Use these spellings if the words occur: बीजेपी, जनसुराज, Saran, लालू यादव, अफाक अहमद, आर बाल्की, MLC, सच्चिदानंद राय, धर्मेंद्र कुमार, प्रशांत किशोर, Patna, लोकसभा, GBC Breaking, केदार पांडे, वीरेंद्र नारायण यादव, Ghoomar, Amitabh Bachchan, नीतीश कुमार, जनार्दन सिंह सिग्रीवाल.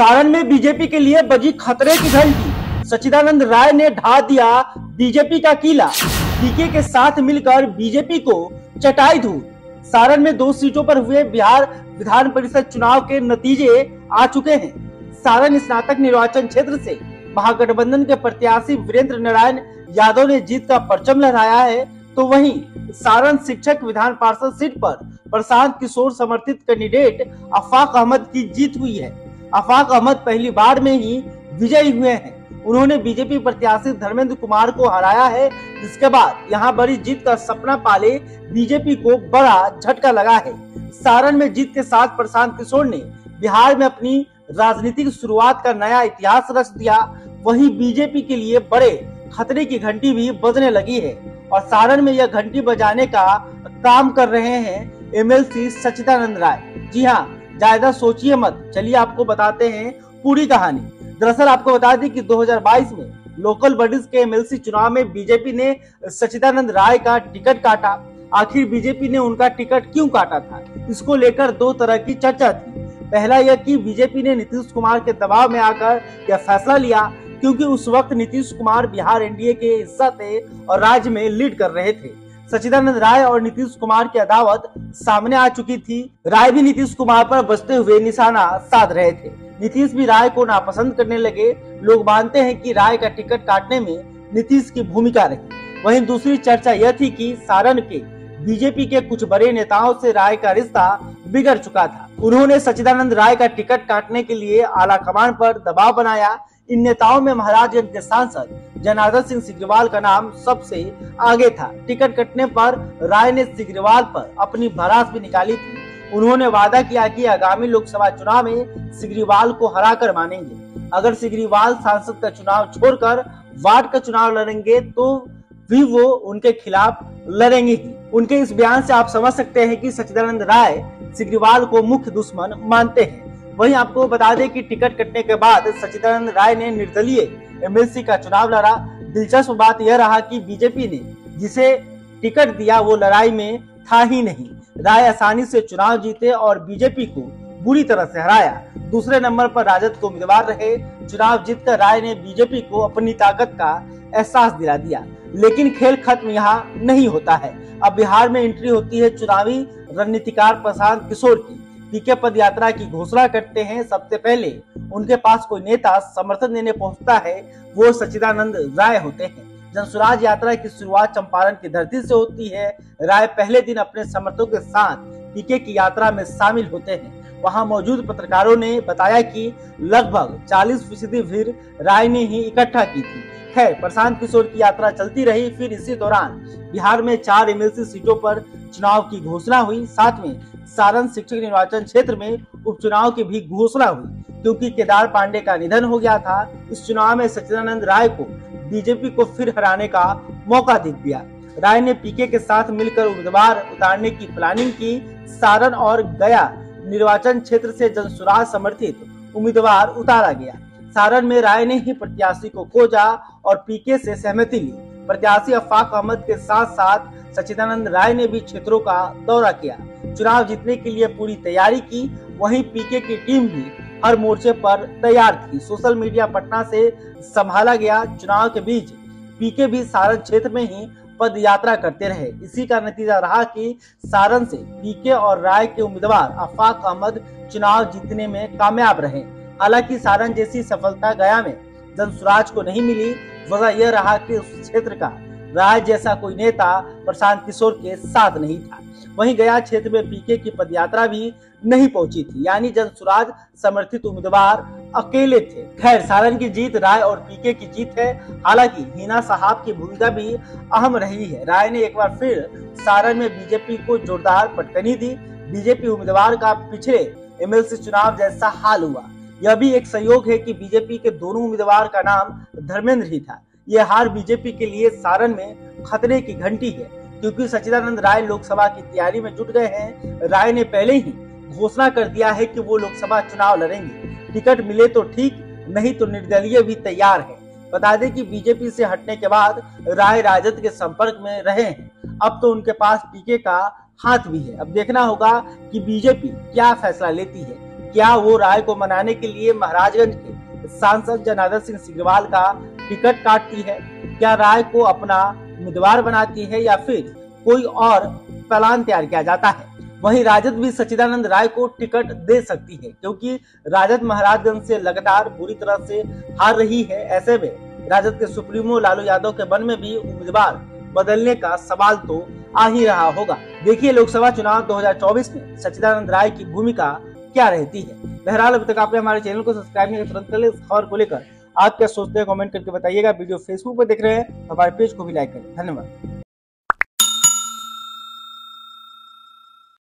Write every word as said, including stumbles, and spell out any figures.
सारण में बीजेपी के लिए बजी खतरे की घंटी। सच्चिदानंद राय ने ढा दिया बीजेपी का किला। डीके के साथ मिलकर बीजेपी को चटाई धूल। सारण में दो सीटों पर हुए बिहार विधान परिषद चुनाव के नतीजे आ चुके हैं। सारण स्नातक निर्वाचन क्षेत्र से महागठबंधन के प्रत्याशी वीरेंद्र नारायण यादव ने जीत का परचम लहराया है, तो वहीं सारण शिक्षक विधान पार्षद सीट पर प्रशांत किशोर समर्थित कैंडिडेट अफाक अहमद की जीत हुई है। अफाक अहमद पहली बार में ही विजयी हुए हैं। उन्होंने बीजेपी प्रत्याशी धर्मेंद्र कुमार को हराया है, जिसके बाद यहां बड़ी जीत का सपना पाले बीजेपी को बड़ा झटका लगा है। सारण में जीत के साथ प्रशांत किशोर ने बिहार में अपनी राजनीतिक शुरुआत का नया इतिहास रच दिया। वहीं बीजेपी के लिए बड़े खतरे की घंटी भी बजने लगी है और सारण में यह घंटी बजाने का काम कर रहे हैं एम एल सी सच्चिदानंद राय। जी हाँ, ज्यादा सोचिए मत, चलिए आपको बताते हैं पूरी कहानी। दरअसल आपको बता दें कि दो हज़ार बाईस में local bodies M L C सी चुनाव में बीजेपी ने सच्चिदानंद राय का टिकट काटा। आखिर बीजेपी ने उनका टिकट क्यों काटा था, इसको लेकर दो तरह की चर्चा थी। पहला यह कि बीजेपी ने नीतीश कुमार के दबाव में आकर यह फैसला लिया, क्योंकि उस वक्त नीतीश कुमार Bihar N D A के हिस्सा थे और राज्य में लीड कर रहे थे। सच्चिदानंद राय और नीतीश कुमार की अदावत सामने आ चुकी थी। राय भी नीतीश कुमार पर बचते हुए निशाना साध रहे थे। नीतीश भी राय को नापसंद करने लगे। लोग मानते हैं कि राय का टिकट काटने में नीतीश की भूमिका रही। वहीं दूसरी चर्चा यह थी कि सारण के बीजेपी के कुछ बड़े नेताओं से राय का रिश्ता बिगड़ चुका था। उन्होंने सच्चिदानंद राय का टिकट काटने के लिए आला कमान पर दबाव बनाया। इन नेताओं में महाराजगंज के सांसद जनार्दन सिंह सिग्रीवाल का नाम सबसे आगे था। टिकट कटने पर राय ने सिग्रीवाल पर अपनी भड़ास भी निकाली थी। उन्होंने वादा किया कि आगामी लोकसभा चुनाव में सिग्रीवाल को हरा कर मानेंगे। अगर सिग्रीवाल सांसद का चुनाव छोड़कर वार्ड का चुनाव लड़ेंगे तो भी वो उनके खिलाफ लड़ेंगे ही। उनके इस बयान से आप समझ सकते हैं कि सच्चिदानंद राय सिग्रीवाल को मुख्य दुश्मन मानते हैं। वहीं आपको बता दें कि टिकट कटने के बाद सच्चिदानंद राय ने निर्दलीय एम एल सी का चुनाव लड़ा। दिलचस्प बात यह रहा कि बीजेपी ने जिसे टिकट दिया वो लड़ाई में था ही नहीं। राय आसानी से चुनाव जीते और बीजेपी को बुरी तरह से हराया। दूसरे नंबर पर राजद के उम्मीदवार रहे। चुनाव जीतकर राय ने बीजेपी को अपनी ताकत का एहसास दिला दिया। लेकिन खेल खत्म यहाँ नहीं होता है। अब बिहार में एंट्री होती है चुनावी रणनीतिकार प्रशांत किशोर की। पीके पद यात्रा की घोषणा करते हैं। सबसे पहले उनके पास कोई नेता समर्थन देने पहुंचता है, वो सच्चिदानंद राय होते हैं। जनसुराज यात्रा की शुरुआत चंपारण की धरती से होती है। राय पहले दिन अपने समर्थकों के साथ पीके की यात्रा में शामिल होते हैं। वहां मौजूद पत्रकारों ने बताया कि लगभग चालीस फीसदी भीड़ राय ने ही इकट्ठा की थी। खैर, प्रशांत किशोर की यात्रा चलती रही। फिर इसी दौरान बिहार में चार एम एल सी सीटों पर चुनाव की घोषणा हुई। साथ में सारण शिक्षक निर्वाचन क्षेत्र में उपचुनाव की भी घोषणा हुई, क्योंकि केदार पांडे का निधन हो गया था। इस चुनाव में सच्चिदानंद राय को बीजेपी को फिर हराने का मौका दिख गया। राय ने पीके के साथ मिलकर उम्मीदवार उतारने की प्लानिंग की। सारण और गया निर्वाचन क्षेत्र से जनसुराज समर्थित उम्मीदवार उतारा गया। सारण में राय ने ही प्रत्याशी को खोजा और पीके से सहमति ली। प्रत्याशी अफाक अहमद के साथ साथ सच्चिदानंद राय ने भी क्षेत्रों का दौरा किया। चुनाव जीतने के लिए पूरी तैयारी की। वहीं पीके की टीम भी हर मोर्चे पर तैयार थी। सोशल मीडिया पटना से संभाला गया। चुनाव के बीच पीके भी सारण क्षेत्र में ही पद यात्रा करते रहे। इसी का नतीजा रहा कि सारण से पीके और राय के उम्मीदवार अफाक अहमद चुनाव जीतने में कामयाब रहे। हालांकि सारण जैसी सफलता गया में जनसुराज को नहीं मिली। वजह यह रहा कि उस क्षेत्र का राय जैसा कोई नेता प्रशांत किशोर के साथ नहीं था। वहीं गया क्षेत्र में पीके की पदयात्रा भी नहीं पहुंची थी, यानी जनसुराज समर्थित उम्मीदवार अकेले थे। खैर, सारण की जीत राय और पीके की जीत है। हालांकि हिना साहब की भूमिका भी अहम रही है। राय ने एक बार फिर सारण में बीजेपी को जोरदार पटकनी दी। बीजेपी उम्मीदवार का पिछले एम एल सी चुनाव जैसा हाल हुआ। यह भी एक संयोग है कि बीजेपी के दोनों उम्मीदवार का नाम धर्मेंद्र ही था। यह हार बीजेपी के लिए सारण में खतरे की घंटी है, क्योंकि सच्चिदानंद राय लोकसभा की तैयारी में जुट गए हैं। राय ने पहले ही घोषणा कर दिया है कि वो लोकसभा चुनाव लड़ेंगे। टिकट मिले तो ठीक, नहीं तो निर्दलीय भी तैयार है। बता दें कि बीजेपी से हटने के बाद राय राजद के संपर्क में रहे हैं। अब तो उनके पास पीके का हाथ भी है। अब देखना होगा कि बीजेपी क्या फैसला लेती है। क्या हो राय को मनाने के लिए महाराजगंज के सांसद जनार्दन सिंह सिग्रीवाल का टिकट काटती है? क्या राय को अपना उम्मीदवार बनाती है या फिर कोई और प्लान तैयार किया जाता है? वहीं राजद भी सच्चिदानंद राय को टिकट दे सकती है, क्योंकि राजद महाराजगंज से लगातार बुरी तरह से हार रही है। ऐसे में राजद के सुप्रीमो लालू यादव के मन में भी उम्मीदवार बदलने का सवाल तो आ ही रहा होगा। देखिए लोकसभा चुनाव दो हजार चौबीस में सच्चिदानंद राय की भूमिका क्या रहती है। बहरहाल अभी तक आपने हमारे चैनल को सब्सक्राइब नहीं तुरंत कर ले। इस खबर को लेकर आप क्या सोचते हैं कमेंट करके बताइएगा। वीडियो फेसबुक पर देख रहे हैं हमारे पेज को भी लाइक करें। धन्यवाद।